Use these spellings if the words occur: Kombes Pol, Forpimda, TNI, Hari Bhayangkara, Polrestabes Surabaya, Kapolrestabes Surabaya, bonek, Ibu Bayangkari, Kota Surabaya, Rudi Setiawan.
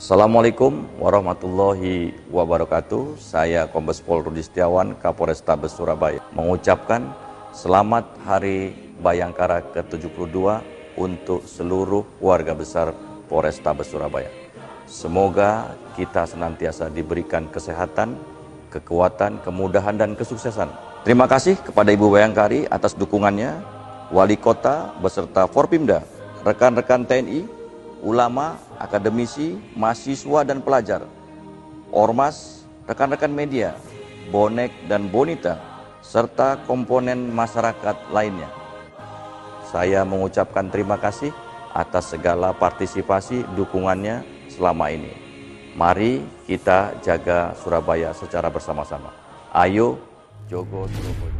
Assalamualaikum warahmatullahi wabarakatuh. Saya Kombes Pol Rudi Setiawan, Kapolrestabes Surabaya, mengucapkan selamat Hari Bhayangkara ke-72 untuk seluruh warga besar Polrestabes Surabaya. Semoga kita senantiasa diberikan kesehatan, kekuatan, kemudahan, dan kesuksesan. Terima kasih kepada Ibu Bayangkari atas dukungannya, Wali Kota beserta Forpimda, rekan-rekan TNI, ulama, akademisi, mahasiswa, dan pelajar, ormas, rekan-rekan media, bonek dan bonita, serta komponen masyarakat lainnya. Saya mengucapkan terima kasih atas segala partisipasi dukungannya selama ini. Mari kita jaga Surabaya secara bersama-sama. Ayo, jogo Surabaya.